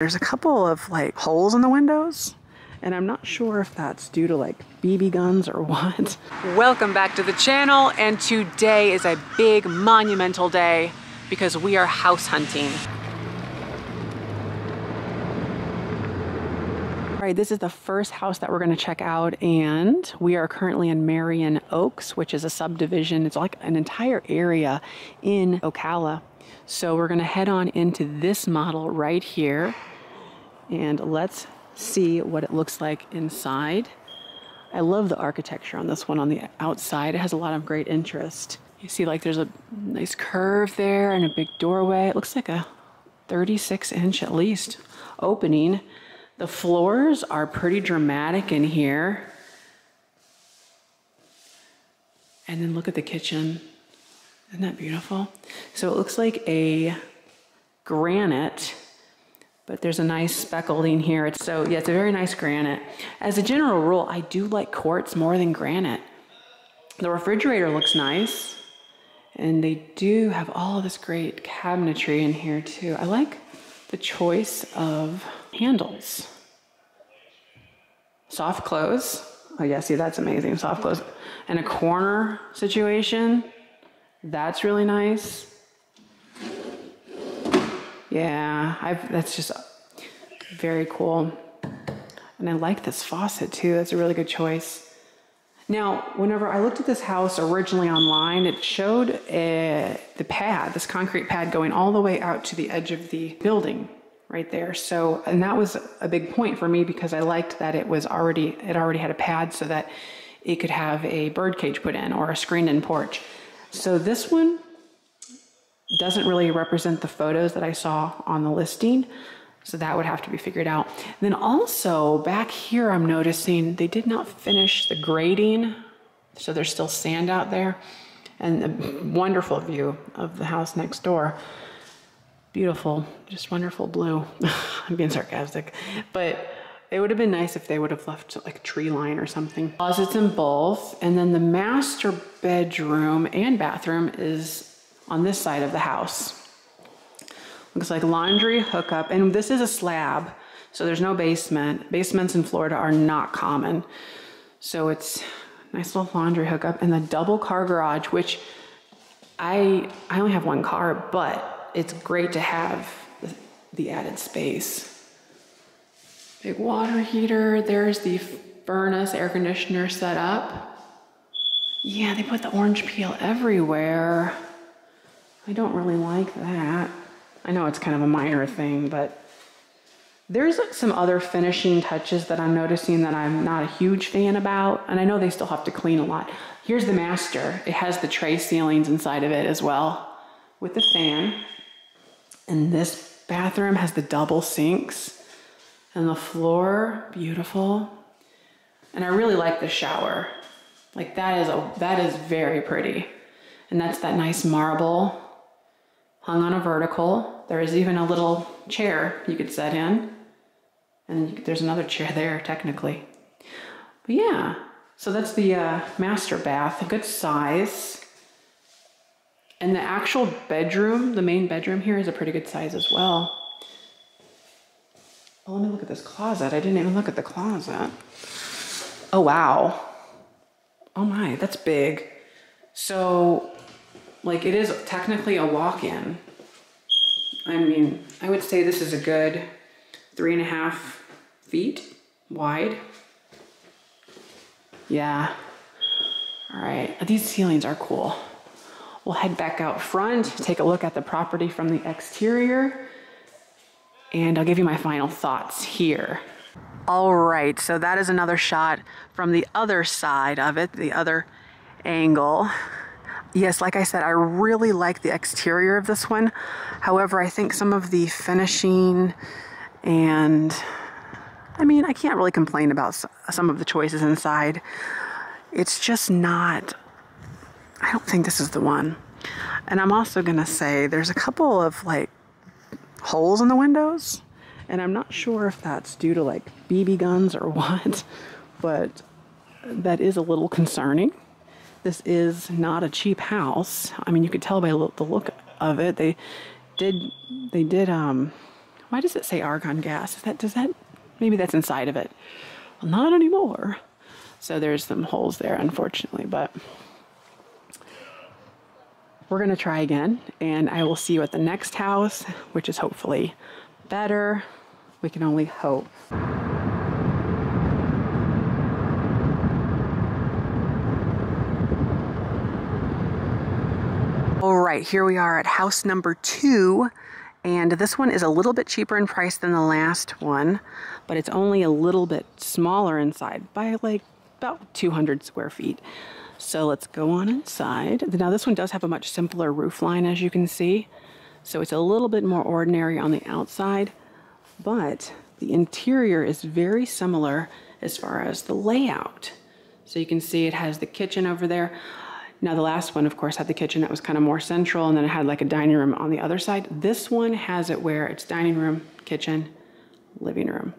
There's a couple of like holes in the windows, and I'm not sure if that's due to like BB guns or what. Welcome back to the channel, and today is a big monumental day because we are house hunting. All right, this is the first house that we're going to check out, and we are currently in Marion Oaks, which is a subdivision. It's like an entire area in Ocala. So we're going to head on into this model right here, and let's see what it looks like inside. I love the architecture on this one on the outside. It has a lot of great interest. You see like there's a nice curve there and a big doorway. It looks like a 36-inch at least opening. The floors are pretty dramatic in here. And then look at the kitchen. Isn't that beautiful? So it looks like a granite, but there's a nice speckling here. So yeah, it's a very nice granite. As a general rule, I do like quartz more than granite. The refrigerator looks nice, and they do have all this great cabinetry in here too. I like the choice of handles. Soft close. Oh yeah, see, that's amazing, soft close. And a corner situation. That's really nice. Yeah, that's just very cool. And I like this faucet too. That's a really good choice. Now, whenever I looked at this house originally online, it showed the pad, this concrete pad going all the way out to the edge of the building right there. So, and that was a big point for me because I liked that it already had a pad so that it could have a bird cage put in or a screened-in porch. So this one doesn't really represent the photos that I saw on the listing. So that would have to be figured out. And then also back here, I'm noticing they did not finish the grading. So there's still sand out there, and a wonderful view of the house next door. Beautiful, just wonderful blue. I'm being sarcastic, but it would have been nice if they would have left like a tree line or something. Closets in both, and then the master bedroom and bathroom is on this side of the house. Looks like laundry hookup, and this is a slab, so there's no basement. Basements in Florida are not common. So it's a nice little laundry hookup, and the double car garage, which I only have one car, but it's great to have the added space. Big water heater. There's the furnace, air conditioner set up. Yeah, they put the orange peel everywhere. I don't really like that. I know it's kind of a minor thing, but there's like some other finishing touches that I'm noticing that I'm not a huge fan about, and I know they still have to clean a lot. Here's the master. It has the tray ceilings inside of it as well with the fan. And this bathroom has the double sinks. And the floor, beautiful. And I really like the shower. Like that is very pretty. And that's that nice marble hung on a vertical. There is even a little chair you could set in. And there's another chair there technically. But yeah, so that's the master bath, a good size. And the actual bedroom, the main bedroom here is a pretty good size as well. Well, let me look at this closet. I didn't even look at the closet. Oh, wow. Oh my, that's big. So like it is technically a walk-in. I mean, I would say this is a good 3.5 feet wide. Yeah. All right, these ceilings are cool. We'll head back out front, take a look at the property from the exterior, and I'll give you my final thoughts here. All right, so that is another shot from the other side of it, the other angle. Yes, like I said, I really like the exterior of this one. However, I think some of the finishing, and I mean, I can't really complain about some of the choices inside. It's just not, I don't think this is the one. And I'm also gonna say there's a couple of like holes in the windows, and I'm not sure if that's due to like BB guns or what, but that is a little concerning. This is not a cheap house. I mean, you could tell by the look of it. They did Why does it say argon gas? Maybe that's inside of it. Well, not anymore. So there's some holes there, unfortunately, but we're gonna try again, and I will see you at the next house, which is hopefully better. We can only hope. All right, here we are at house number 2, and this one is a little bit cheaper in price than the last one, but it's only a little bit smaller inside by like about 200 square feet. So let's go on inside. Now this one does have a much simpler roof line, as you can see. So it's a little bit more ordinary on the outside, but the interior is very similar as far as the layout. So you can see it has the kitchen over there. Now the last one, of course, had the kitchen that was kind of more central, and then it had like a dining room on the other side. This one has it where it's dining room, kitchen, living room.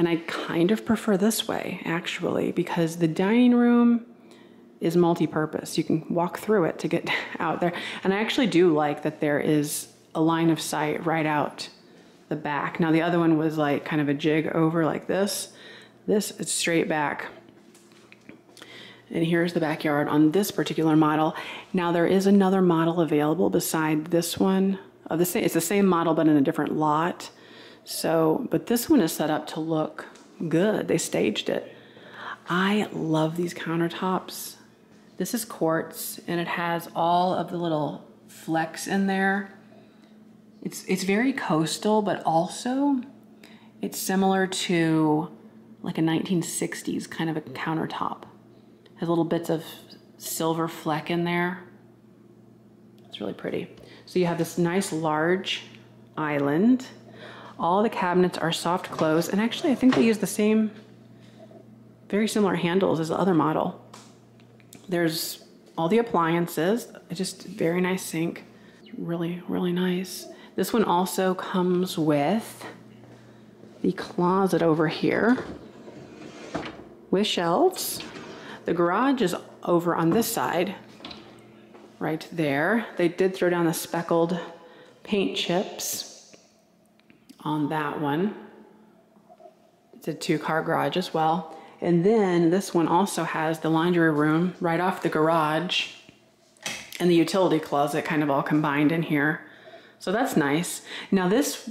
And I kind of prefer this way, actually, because the dining room is multi-purpose. You can walk through it to get out there. And I actually do like that there is a line of sight right out the back. Now the other one was like kind of a jig over like this. This is straight back. And here's the backyard on this particular model. Now there is another model available beside this one. It's the same model, but in a different lot. So, but this one is set up to look good. They staged it. I love these countertops. This is quartz, and it has all of the little flecks in there. It's very coastal, but also it's similar to like a 1960s kind of a countertop. Has little bits of silver fleck in there. It's really pretty. So you have this nice large island. All the cabinets are soft close, and actually I think they use the same, very similar handles as the other model. There's all the appliances. Just very nice sink. It's really, really nice. This one also comes with the closet over here with shelves. The garage is over on this side, right there. They did throw down the speckled paint chips on that one. It's a 2-car garage as well. And then this one also has the laundry room right off the garage and the utility closet kind of all combined in here. So that's nice. Now this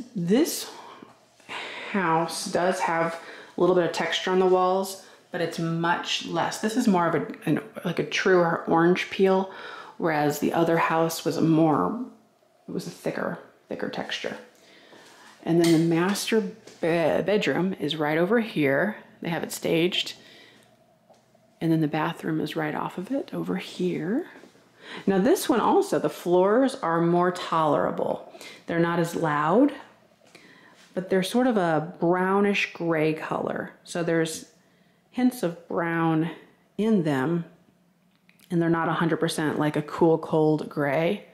house does have a little bit of texture on the walls, but it's much less. This is more of like a truer orange peel, whereas the other house was it was a thicker texture. And then the master bedroom is right over here. They have it staged. And then the bathroom is right off of it over here. Now this one also, the floors are more tolerable. They're not as loud, but they're sort of a brownish gray color. So there's hints of brown in them, and they're not 100% like a cool, cold gray.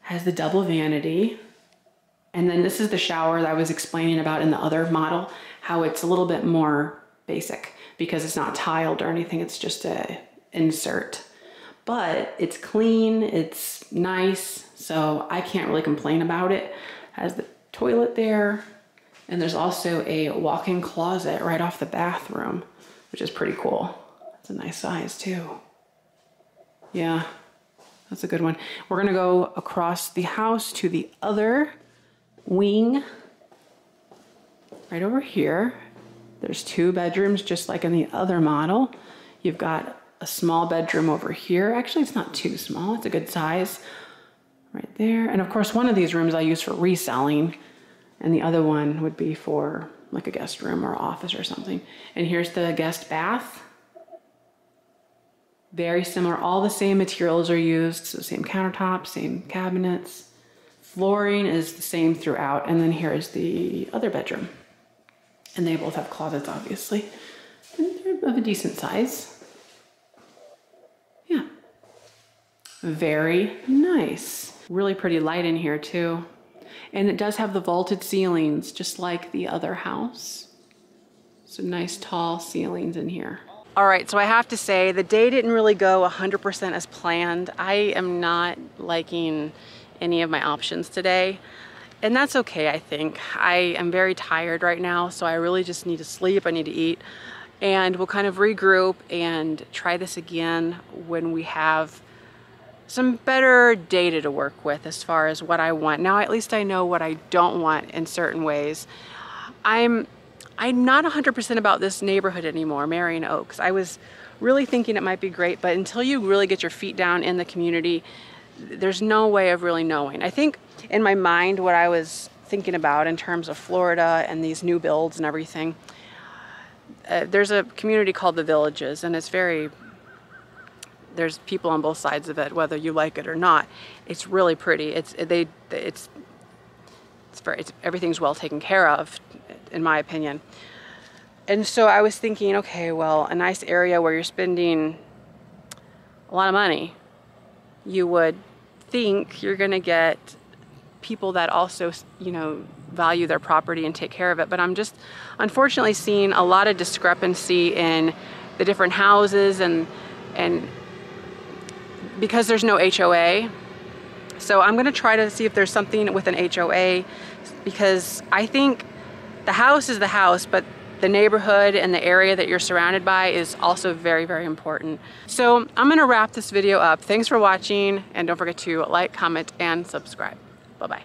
Has the double vanity. And then this is the shower that I was explaining about in the other model, how it's a little bit more basic because it's not tiled or anything. It's just a insert, but it's clean. It's nice. So I can't really complain about it. Has the toilet there. And there's also a walk-in closet right off the bathroom, which is pretty cool. It's a nice size too. Yeah, that's a good one. We're gonna go across the house to the other wing. Right over here, there's 2 bedrooms, just like in the other model. You've got a small bedroom over here. Actually, it's not too small. It's a good size right there. And of course, one of these rooms I use for reselling, and the other one would be for like a guest room or office or something. And here's the guest bath. Very similar, all the same materials are used. So same countertops, same cabinets. Flooring is the same throughout. And then here is the other bedroom. And they both have closets, obviously. And they're of a decent size. Yeah, very nice. Really pretty light in here too. And it does have the vaulted ceilings, just like the other house. So nice tall ceilings in here. All right, so I have to say the day didn't really go 100% as planned. I am not liking any of my options today. And that's okay, I think. I am very tired right now, so I really just need to sleep, I need to eat, and we'll kind of regroup and try this again when we have some better data to work with as far as what I want. Now at least I know what I don't want in certain ways. I'm not 100% about this neighborhood anymore, Marion Oaks. I was really thinking it might be great, but until you really get your feet down in the community, there's no way of really knowing. I think in my mind what I was thinking about in terms of Florida and these new builds and everything, there's a community called The Villages, and it's there's people on both sides of it, whether you like it or not. It's really pretty. Everything's well taken care of, in my opinion. And so I was thinking, okay, well, a nice area where you're spending a lot of money, you would think you're going to get people that also, you know, value their property and take care of it. But I'm just unfortunately seeing a lot of discrepancy in the different houses, and because there's no HOA. So I'm going to try to see if there's something with an HOA, because I think the house is the house, but the neighborhood and the area that you're surrounded by is also very, very important. So I'm going to wrap this video up. Thanks for watching, and don't forget to like, comment, and subscribe. Bye-bye.